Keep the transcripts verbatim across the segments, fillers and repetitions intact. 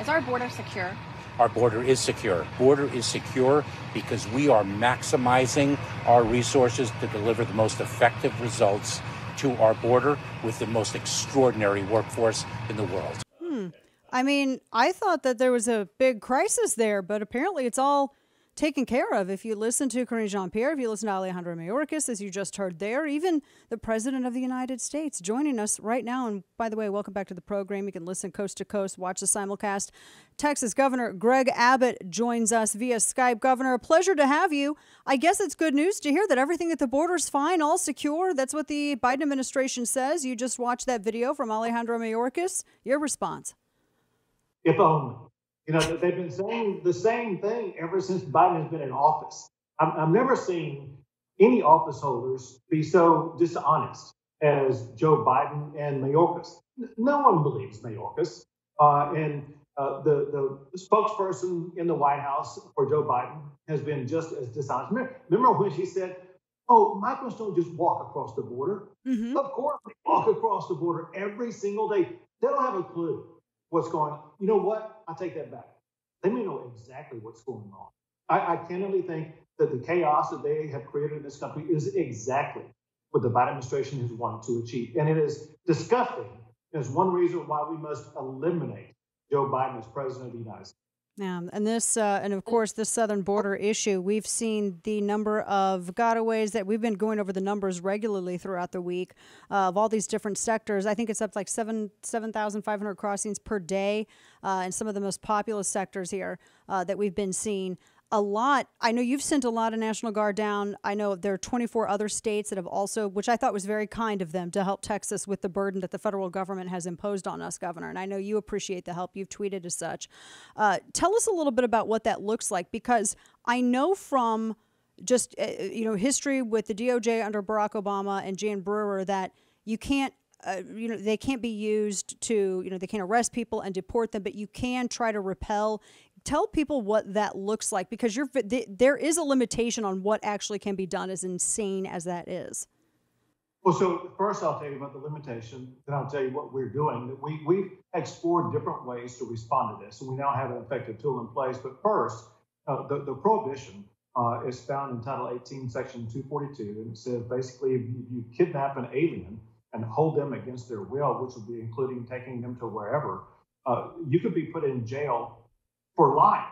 Is our border secure? Our border is secure. Border is secure because we are maximizing our resources to deliver the most effective results to our border with the most extraordinary workforce in the world. Hmm. I mean, I thought that there was a big crisis there, but apparently it's all taken care of. If you listen to Karine Jean-Pierre, if you listen to Alejandro Mayorkas, as you just heard there, even the President of the United States joining us right now. And by the way, welcome back to the program. You can listen coast to coast, watch the simulcast. Texas Governor Greg Abbott joins us via Skype. Governor, a pleasure to have you. I guess it's good news to hear that everything at the border is fine, all secure. That's what the Biden administration says. You just watched that video from Alejandro Mayorkas. Your response? If only. You know, they've been saying the same thing ever since Biden has been in office. I'm, I've never seen any office holders be so dishonest as Joe Biden and Mayorkas. No one believes Mayorkas. Uh, and uh, the, the spokesperson in the White House for Joe Biden has been just as dishonest. Remember, remember when she said, oh, migrants don't just walk across the border. Mm-hmm. Of course, they walk across the border every single day. They don't have a clue what's going on. You know what? I take that back. They may know exactly what's going on. I, I candidly think that the chaos that they have created in this country is exactly what the Biden administration has wanted to achieve. And it is disgusting. It's one reason why we must eliminate Joe Biden as president of the United States. Yeah, and this, uh, and of course, this southern border issue, we've seen the number of gotaways that we've been going over the numbers regularly throughout the week uh, of all these different sectors. I think it's up like seven seven thousand five hundred crossings per day uh, in some of the most populous sectors here uh, that we've been seeing. A lot. I know you've sent a lot of National Guard down. I know there are twenty-four other states that have also, which I thought was very kind of them to help Texas with the burden that the federal government has imposed on us, Governor. And I know you appreciate the help. You've tweeted as such. Uh, tell us a little bit about what that looks like, because I know from just, uh, you know, history with the D O J under Barack Obama and Jan Brewer that you can't, uh, you know, they can't be used to, you know, they can't arrest people and deport them, but you can try to repel. Tell people what that looks like, because you're, th there is a limitation on what actually can be done, as insane as that is. Well, so first I'll tell you about the limitation, then I'll tell you what we're doing. That we, we've explored different ways to respond to this, and we now have an effective tool in place. But first, uh, the, the prohibition uh, is found in Title eighteen, Section two forty-two, and it says basically if you, you kidnap an alien and hold them against their will, which would be including taking them to wherever, uh, you could be put in jail for life.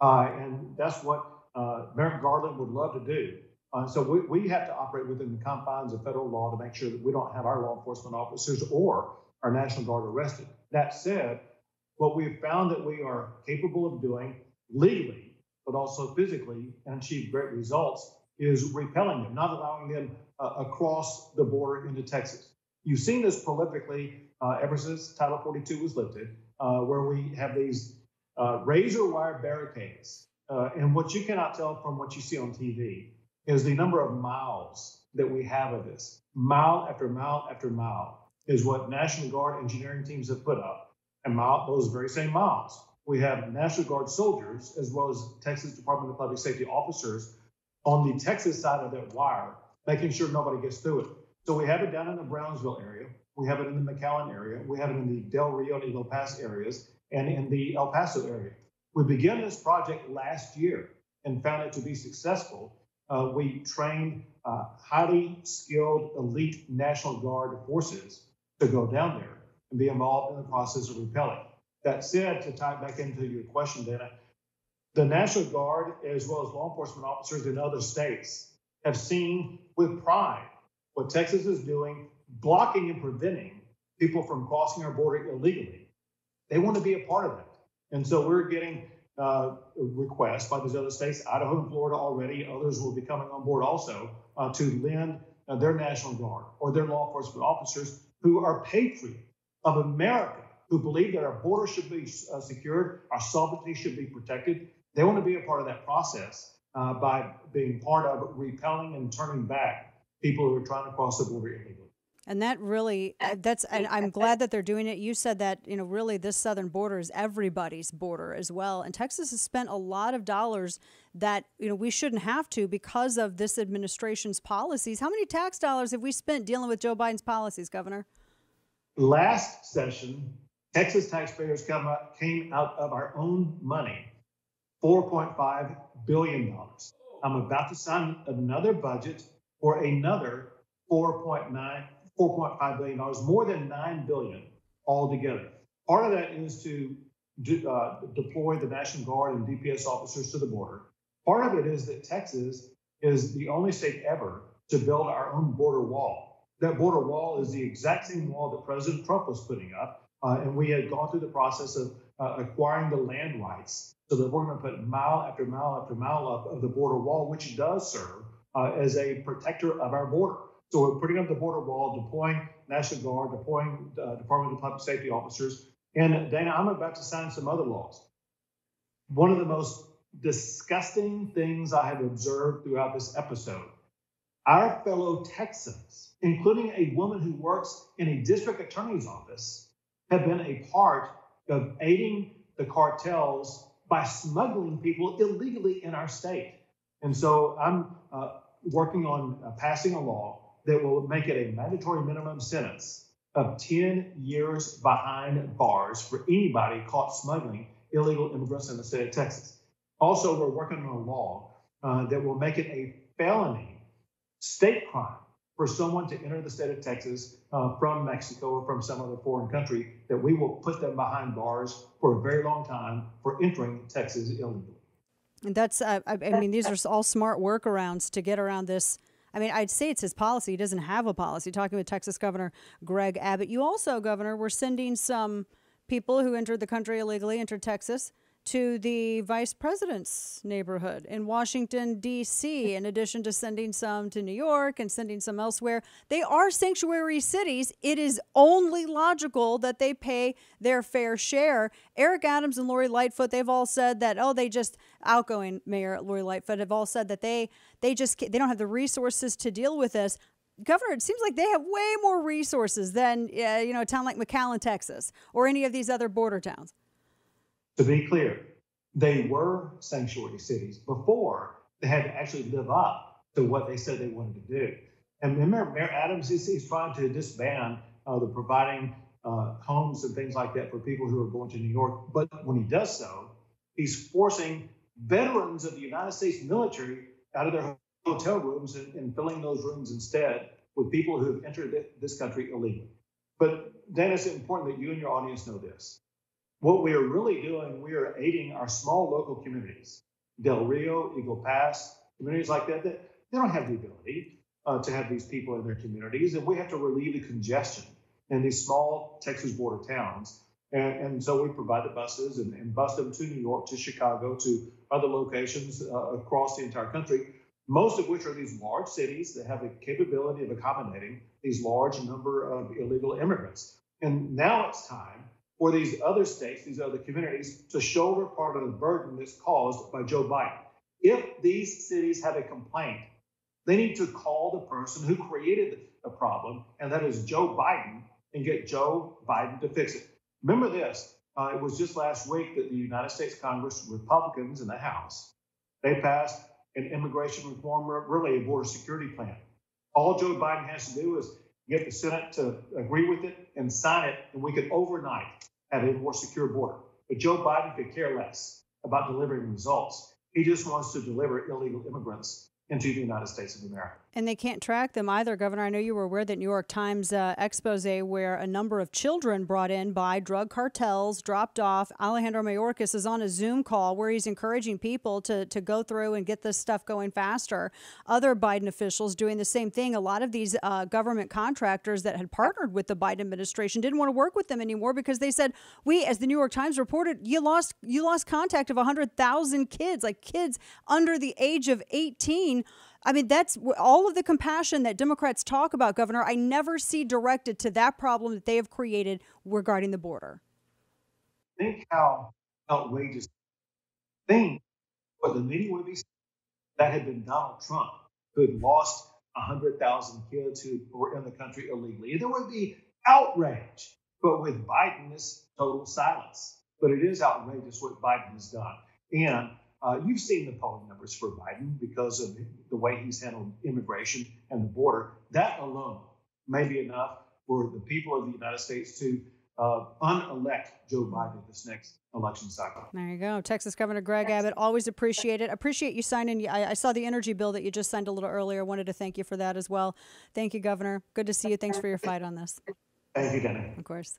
Uh, and that's what uh, Merrick Garland would love to do. Uh, so we, we have to operate within the confines of federal law to make sure that we don't have our law enforcement officers or our National Guard arrested. That said, what we've found that we are capable of doing legally, but also physically, and achieve great results, is repelling them, not allowing them uh, across the border into Texas. You've seen this prolifically uh, ever since Title forty-two was lifted, uh, where we have these Uh, razor wire barricades. Uh, and what you cannot tell from what you see on T V is the number of miles that we have of this. Mile after mile after mile is what National Guard engineering teams have put up. And mile, those very same miles, we have National Guard soldiers as well as Texas Department of Public Safety officers on the Texas side of that wire, making sure nobody gets through it. So we have it down in the Brownsville area. We have it in the McAllen area. We have it in the Del Rio and Eagle Pass areas, and in the El Paso area. We began this project last year and found it to be successful. Uh, we trained uh, highly skilled elite National Guard forces to go down there and be involved in the process of repelling. That said, to tie back into your question, Dana, the National Guard, as well as law enforcement officers in other states, have seen with pride what Texas is doing, blocking and preventing people from crossing our border illegally. They want to be a part of that. And so we're getting uh, requests by these other states, Idaho and Florida already, others will be coming on board also, uh, to lend uh, their National Guard or their law enforcement officers who are patriots of America, who believe that our border should be uh, secured, our sovereignty should be protected. They want to be a part of that process uh, by being part of repelling and turning back people who are trying to cross the border illegally. And that really, that's, and I'm glad that they're doing it. You said that, you know, really this southern border is everybody's border as well. And Texas has spent a lot of dollars that, you know, we shouldn't have to because of this administration's policies. How many tax dollars have we spent dealing with Joe Biden's policies, Governor? Last session, Texas taxpayers come up, came out of our own money, four point five billion dollars. I'm about to sign another budget for another four point nine, four point five billion dollars, more than nine billion dollars altogether. Part of that is to do, uh, deploy the National Guard and D P S officers to the border. Part of it is that Texas is the only state ever to build our own border wall. That border wall is the exact same wall that President Trump was putting up, uh, and we had gone through the process of uh, acquiring the land rights so that we're going to put mile after mile after mile up of the border wall, which does serve uh, as a protector of our border. So we're putting up the border wall, deploying National Guard, deploying uh, Department of Public Safety officers. And Dana, I'm about to sign some other laws. One of the most disgusting things I have observed throughout this episode, our fellow Texans, including a woman who works in a district attorney's office, have been a part of aiding the cartels by smuggling people illegally in our state. And so I'm uh, working on uh, passing a law that will make it a mandatory minimum sentence of ten years behind bars for anybody caught smuggling illegal immigrants in the state of Texas. Also, we're working on a law uh, that will make it a felony state crime for someone to enter the state of Texas uh, from Mexico or from some other foreign country, that we will put them behind bars for a very long time for entering Texas illegally. And that's, uh, I mean, these are all smart workarounds to get around this. I mean, I'd say it's his policy. He doesn't have a policy. Talking with Texas Governor Greg Abbott, you also, Governor, were sending some people who entered the country illegally, entered Texas, to the vice president's neighborhood in Washington, D C, in addition to sending some to New York and sending some elsewhere. They are sanctuary cities. It is only logical that they pay their fair share. Eric Adams and Lori Lightfoot, they've all said that, oh, they just, outgoing Mayor Lori Lightfoot, have all said that they, they just, they don't have the resources to deal with this. Governor, it seems like they have way more resources than, uh, you know, a town like McAllen, Texas, or any of these other border towns. To be clear, they were sanctuary cities before they had to actually live up to what they said they wanted to do. And remember, Mayor Adams is trying to disband uh, the providing uh, homes and things like that for people who are going to New York. But when he does so, he's forcing veterans of the United States military out of their hotel rooms and, and filling those rooms instead with people who have entered th- this country illegally. But then it's important that you and your audience know this. What we are really doing, we are aiding our small local communities, Del Rio, Eagle Pass, communities like that, that they don't have the ability uh, to have these people in their communities. And we have to relieve the congestion in these small Texas border towns. And, and so we provide the buses and, and bus them to New York, to Chicago, to other locations uh, across the entire country, most of which are these large cities that have the capability of accommodating these large number of illegal immigrants. And now it's time for these other states, these other communities, to shoulder part of the burden that's caused by Joe Biden. If these cities have a complaint, they need to call the person who created the problem, and that is Joe Biden, and get Joe Biden to fix it. Remember this, uh, it was just last week that the United States Congress, Republicans in the House, they passed an immigration reform, really a border security plan. All Joe Biden has to do is get the Senate to agree with it and sign it, and we could overnight have a more secure border. But Joe Biden could care less about delivering results. He just wants to deliver illegal immigrants into the United States of America. And they can't track them either, Governor. I know you were aware that New York Times uh, expose where a number of children brought in by drug cartels dropped off. Alejandro Mayorkas is on a Zoom call where he's encouraging people to, to go through and get this stuff going faster. Other Biden officials doing the same thing. A lot of these uh, government contractors that had partnered with the Biden administration didn't want to work with them anymore because they said, we, as the New York Times reported, you lost, you lost contact of one hundred thousand kids, like kids under the age of eighteen. I mean, that's all of the compassion that Democrats talk about, Governor. I never see directed to that problem that they have created regarding the border. Think how outrageous. Think what the media would be saying. That had been Donald Trump, who had lost one hundred thousand kids who were in the country illegally. There would be outrage. But with Biden, it's total silence. But it is outrageous what Biden has done. And Uh, you've seen the polling numbers for Biden because of the way he's handled immigration and the border. That alone may be enough for the people of the United States to uh, unelect Joe Biden this next election cycle. There you go. Texas Governor Greg Abbott, always appreciate it. Appreciate you signing. I, I saw the energy bill that you just signed a little earlier. Wanted to thank you for that as well. Thank you, Governor. Good to see you. Thanks for your fight on this. Thank you, Governor. Of course.